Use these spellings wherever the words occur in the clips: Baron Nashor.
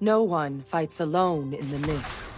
No one fights alone in the mist.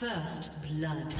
First blood.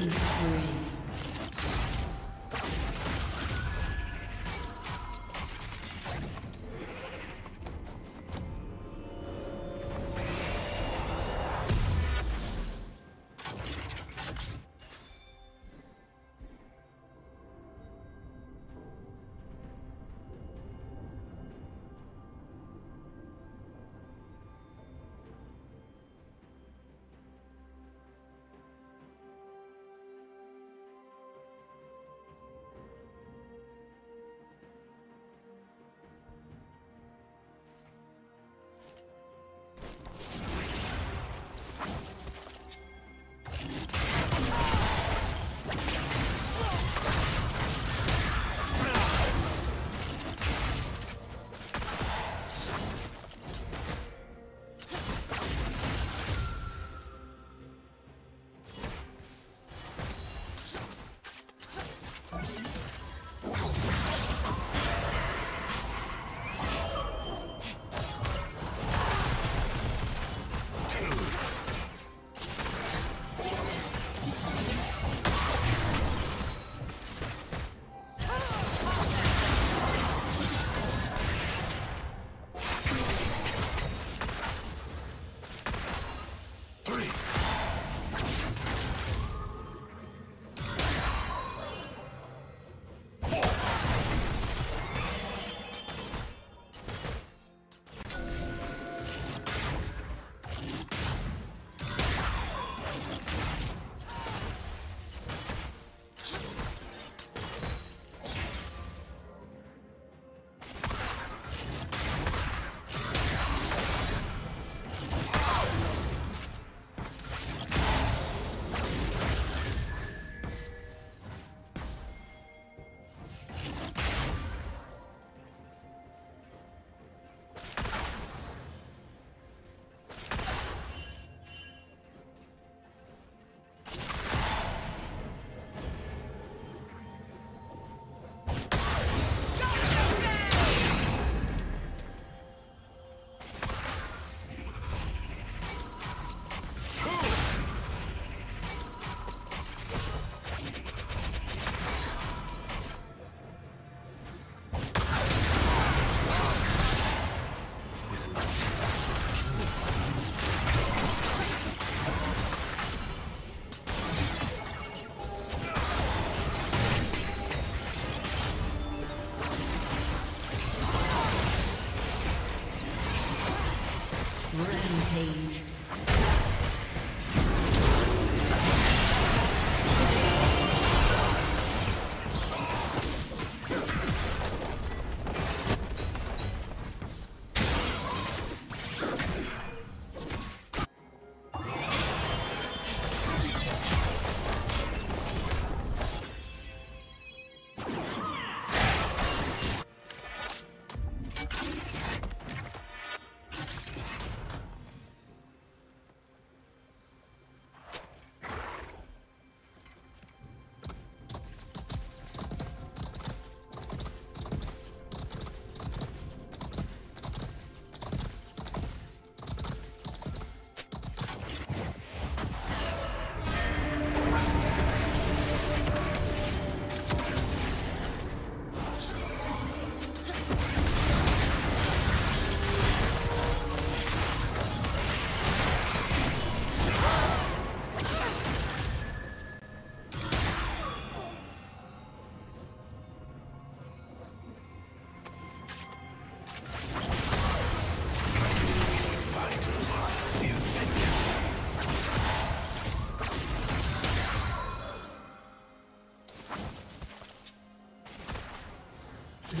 Blue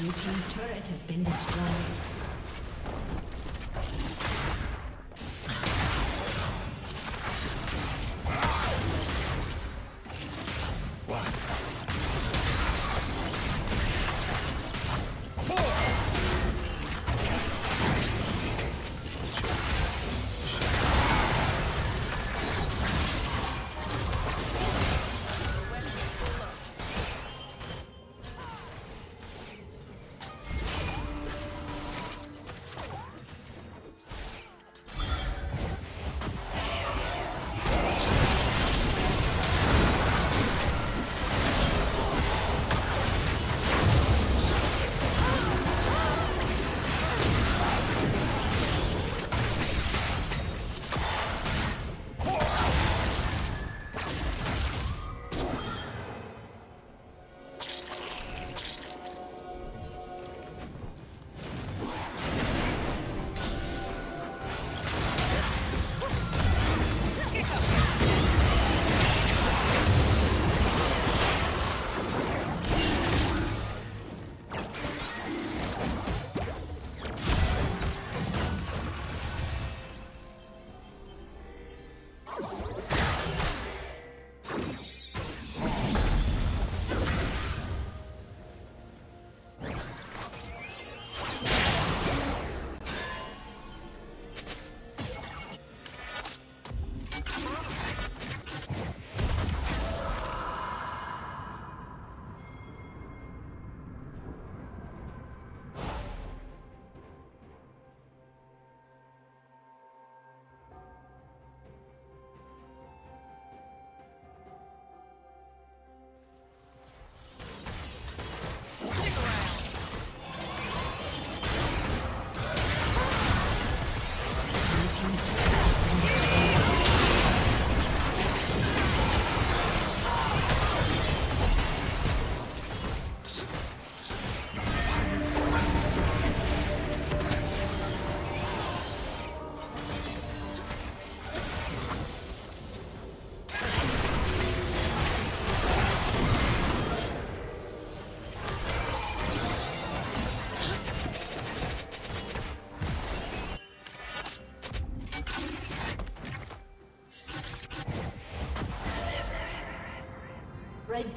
team's turret has been destroyed. Red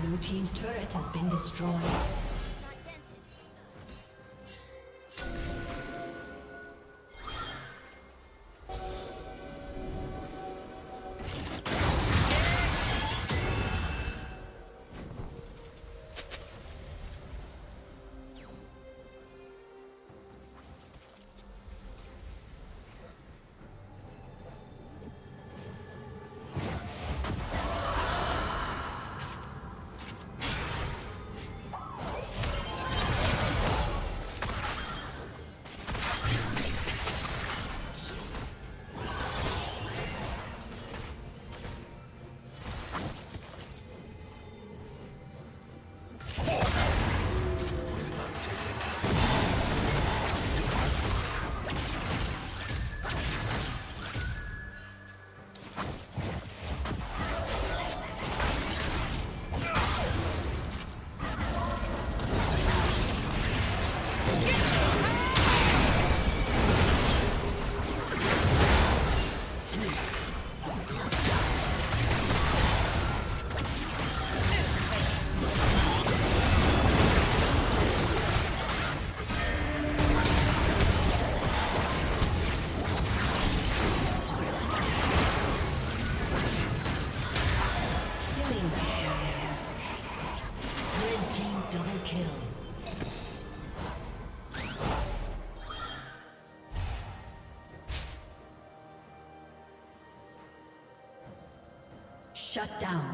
Blue team's turret has been destroyed. Shut down.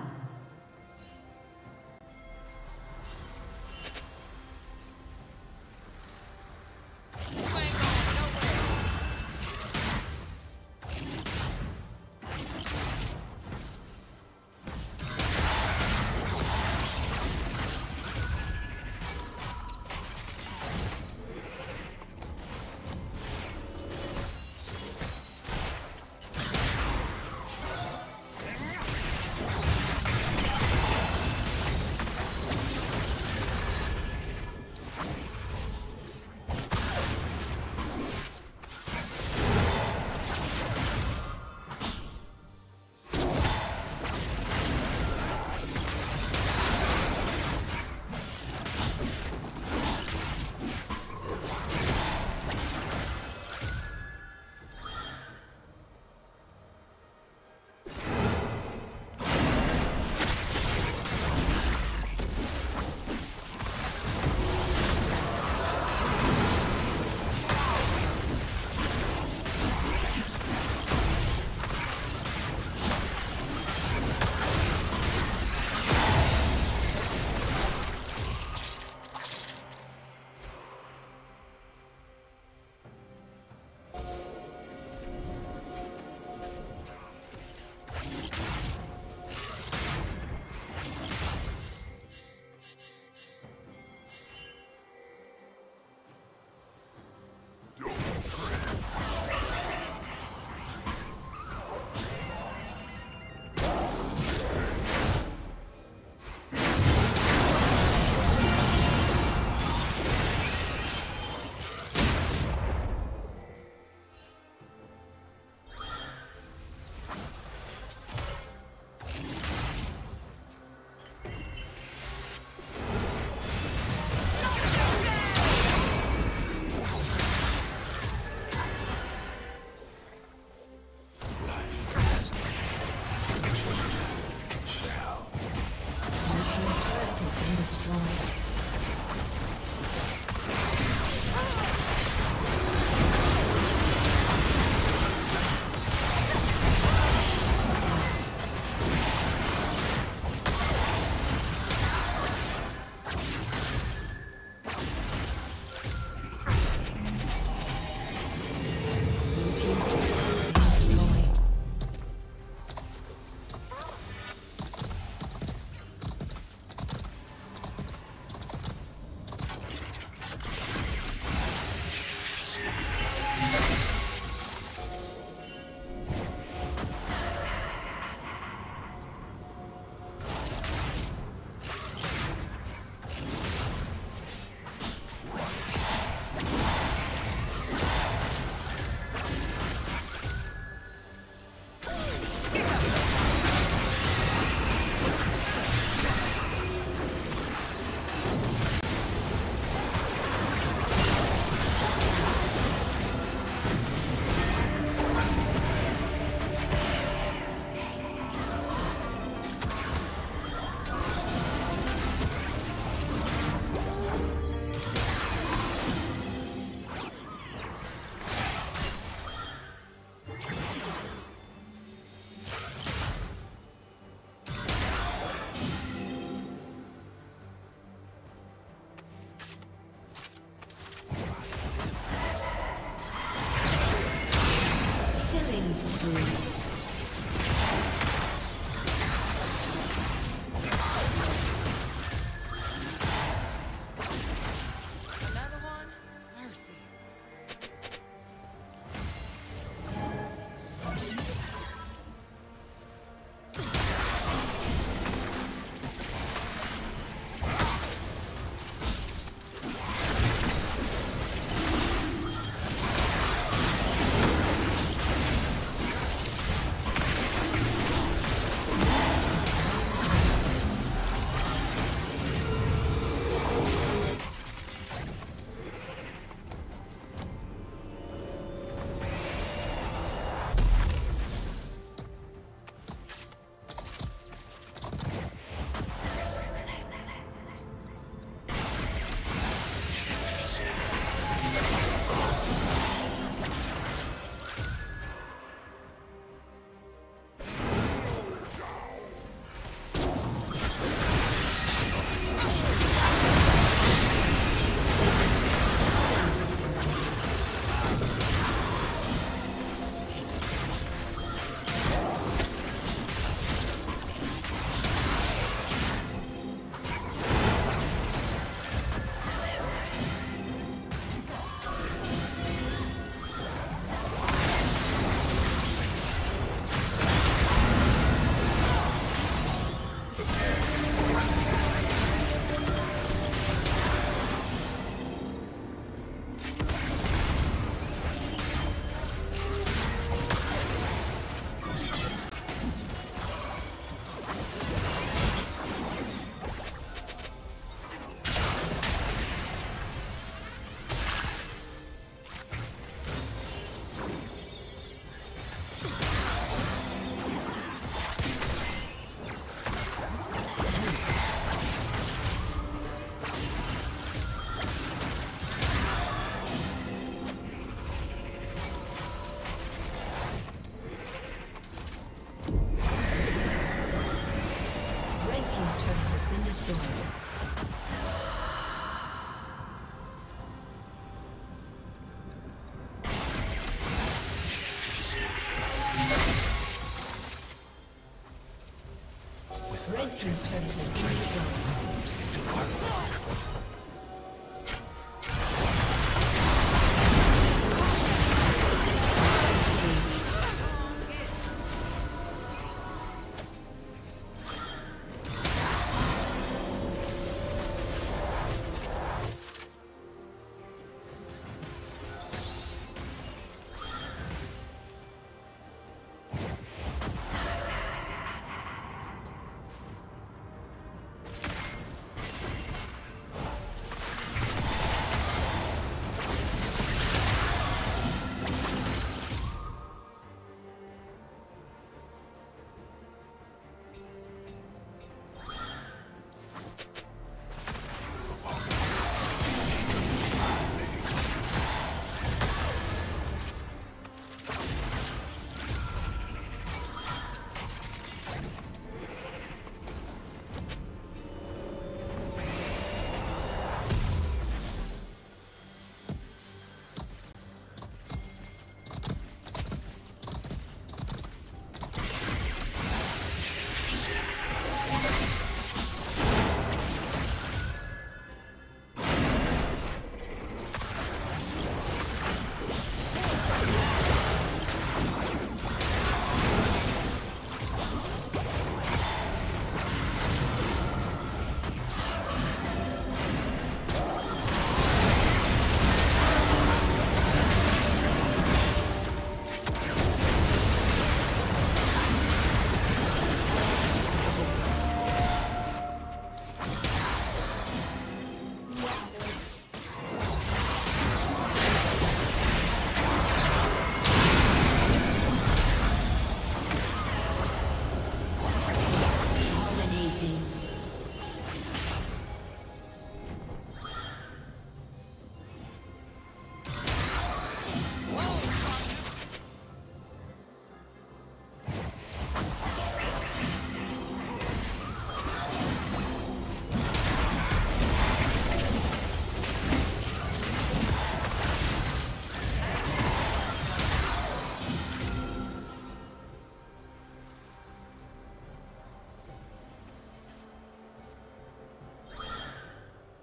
destroyed.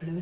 Blue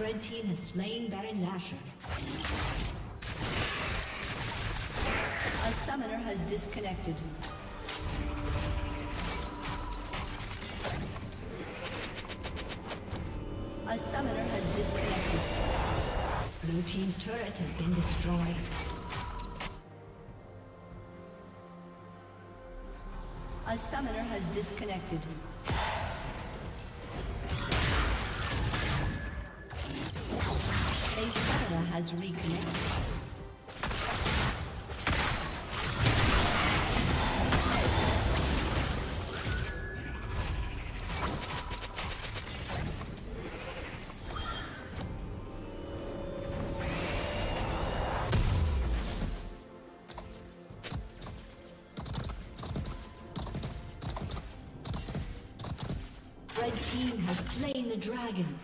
Red team has slain Baron Nashor. A summoner has disconnected. A summoner has disconnected. Blue team's turret has been destroyed. A summoner has disconnected. Has reconnected. Red team has slain the dragon.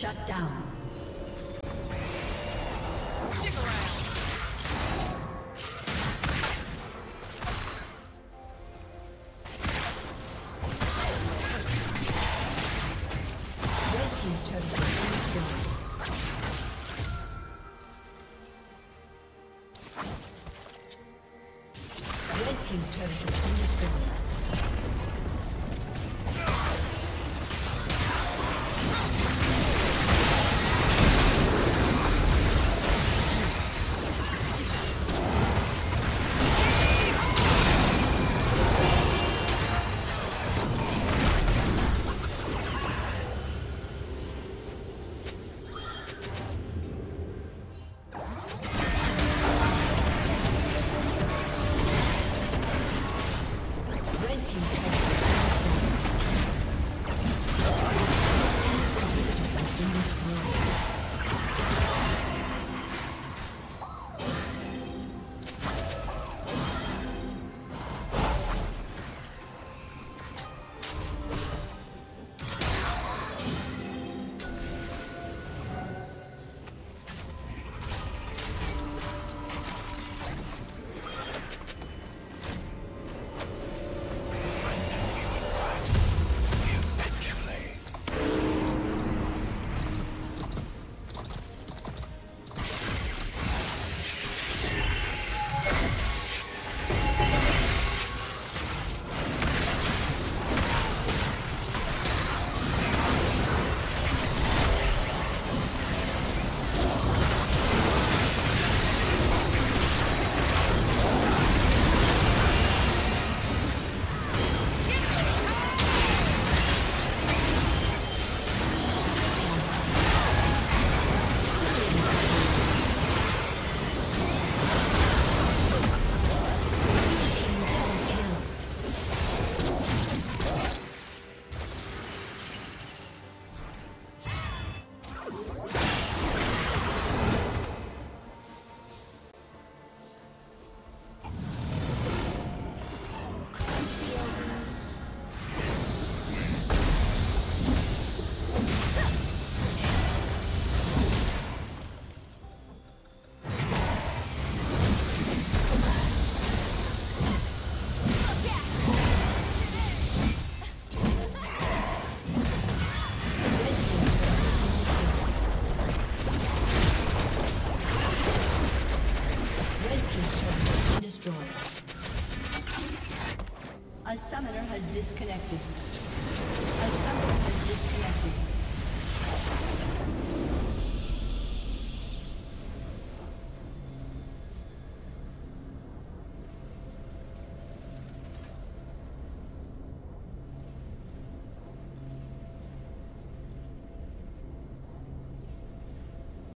Shut down. Stick around. A summoner has disconnected. A summoner has disconnected.